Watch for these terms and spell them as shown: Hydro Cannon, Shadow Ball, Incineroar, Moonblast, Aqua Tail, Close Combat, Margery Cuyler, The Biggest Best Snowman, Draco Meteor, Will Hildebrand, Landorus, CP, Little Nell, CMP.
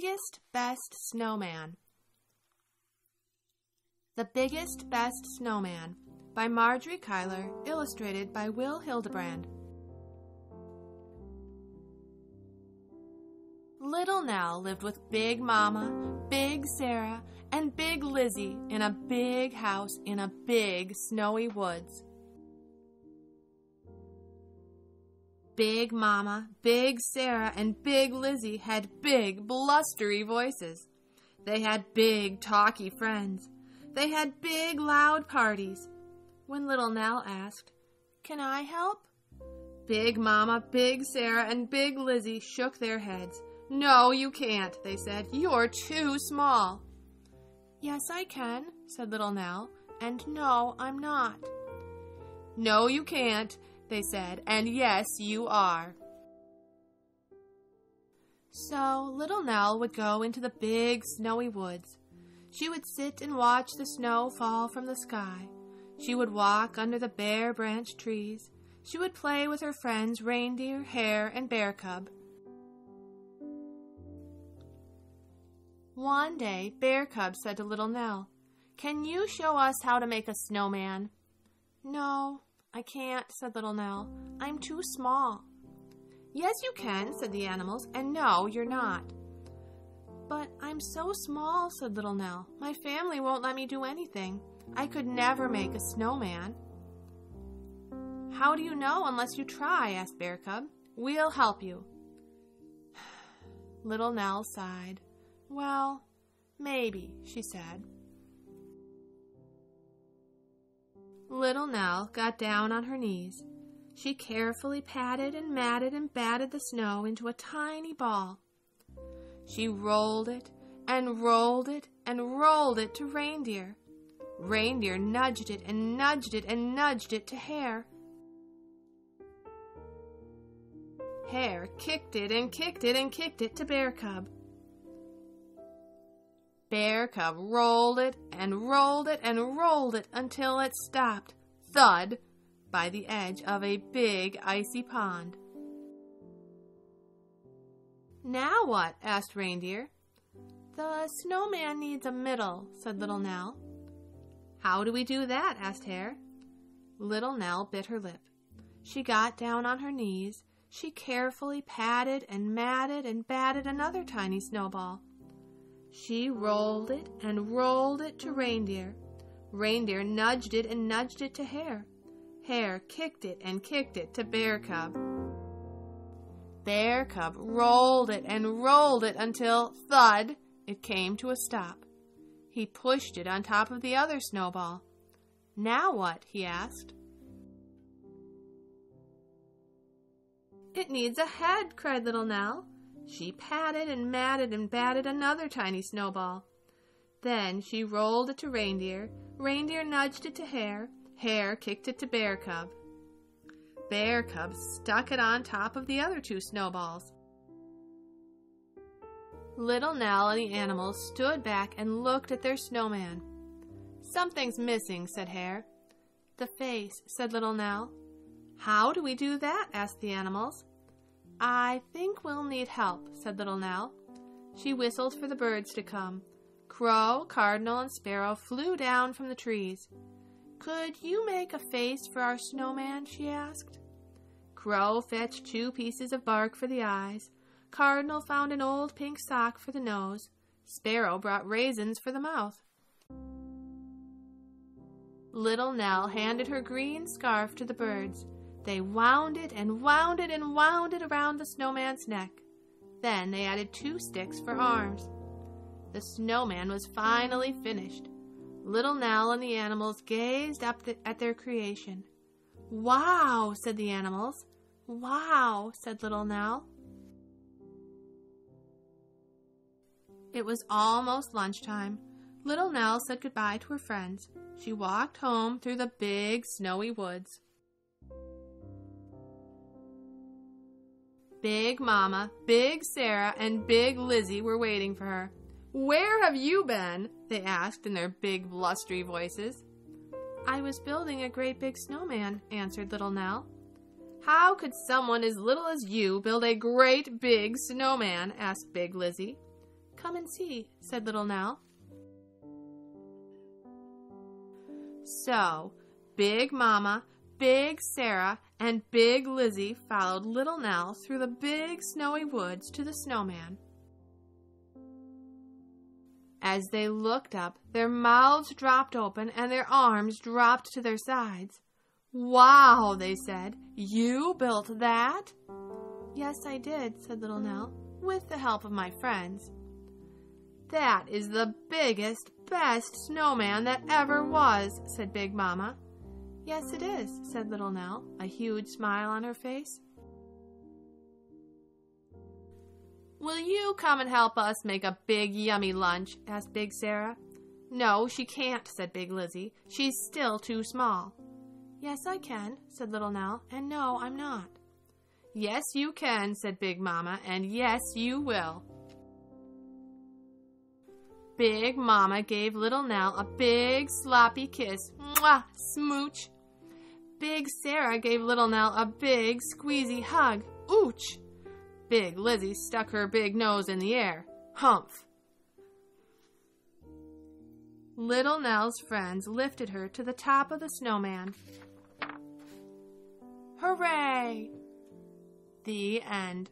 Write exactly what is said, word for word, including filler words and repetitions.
Biggest Best Snowman. The Biggest Best Snowman by Margery Cuyler, illustrated by Will Hildebrand. Little Nell lived with Big Mama, Big Sarah, and Big Lizzie in a big house in a big snowy woods. Big Mama, Big Sarah, and Big Lizzie had big, blustery voices. They had big, talky friends. They had big, loud parties. When Little Nell asked, "Can I help?" Big Mama, Big Sarah, and Big Lizzie shook their heads. "No, you can't," they said. "You're too small." "Yes, I can," said Little Nell, "and no, I'm not." "No, you can't," they said, "and yes, you are." So Little Nell would go into the big snowy woods. She would sit and watch the snow fall from the sky. She would walk under the bare branch trees. She would play with her friends Reindeer, Hare, and Bear Cub. One day, Bear Cub said to Little Nell, "Can you show us how to make a snowman?" "No, I can't," said Little Nell. "I'm too small." "Yes, you can," said the animals, "and no, you're not." "But I'm so small," said Little Nell. "My family won't let me do anything. I could never make a snowman." "How do you know unless you try?" asked Bear Cub. "We'll help you." Little Nell sighed. "Well, maybe," she said. Little Nell got down on her knees. She carefully patted and matted and batted the snow into a tiny ball. She rolled it and rolled it and rolled it to Reindeer. Reindeer nudged it and nudged it and nudged it to Hare. Hare kicked it and kicked it and kicked it to Bear Cub. Bear Cub rolled it and rolled it and rolled it until it stopped, thud, by the edge of a big icy pond. "Now what?" asked Reindeer. "The snowman needs a middle," said Little Nell. "How do we do that?" asked Hare. Little Nell bit her lip. She got down on her knees. She carefully patted and matted and batted another tiny snowball. She rolled it and rolled it to Reindeer. Reindeer nudged it and nudged it to Hare. Hare kicked it and kicked it to Bear Cub. Bear Cub rolled it and rolled it until, thud, it came to a stop. He pushed it on top of the other snowball. "Now what?" he asked. "It needs a head," cried Little Nell. She patted and matted and batted another tiny snowball. Then she rolled it to Reindeer. Reindeer nudged it to Hare. Hare kicked it to Bear Cub. Bear Cub stuck it on top of the other two snowballs. Little Nell and the animals stood back and looked at their snowman. "Something's missing," said Hare. "The face," said Little Nell. "How do we do that?" asked the animals. "I think we'll need help," said Little Nell. She whistled for the birds to come. Crow, Cardinal, and Sparrow flew down from the trees. "Could you make a face for our snowman?" she asked. Crow fetched two pieces of bark for the eyes. Cardinal found an old pink sock for the nose. Sparrow brought raisins for the mouth. Little Nell handed her green scarf to the birds. They wound it and wound it and wound it around the snowman's neck. Then they added two sticks for arms. The snowman was finally finished. Little Nell and the animals gazed up the, at their creation. "Wow," said the animals. "Wow," said Little Nell. It was almost lunchtime. Little Nell said goodbye to her friends. She walked home through the big snowy woods. Big Mama, Big Sarah, and Big Lizzie were waiting for her. "Where have you been?" they asked in their big, blustery voices. "I was building a great big snowman," answered Little Nell. "How could someone as little as you build a great big snowman?" asked Big Lizzie. "Come and see," said little Nell. So, Big Mama, Big Sarah, and Big Lizzie followed little Nell through the big snowy woods to the snowman. As they looked up, their mouths dropped open and their arms dropped to their sides. "Wow," they said, "you built that?" "Yes, I did," said little Nell, "with the help of my friends." "That is the biggest, best snowman that ever was," said Big Mama. "Yes, it is," said little Nell, a huge smile on her face. "Will you come and help us make a big, yummy lunch?" asked Big Sarah. "No, she can't," said Big Lizzie. "She's still too small." "Yes, I can," said little Nell, "and no, I'm not." "Yes, you can," said Big Mama, "and yes, you will." Big Mama gave little Nell a big sloppy kiss. "Mwah! Smooch!" Big Sarah gave little Nell a big squeezy hug. "Ooch!" Big Lizzie stuck her big nose in the air. "Humph!" Little Nell's friends lifted her to the top of the snowman. Hooray! The end.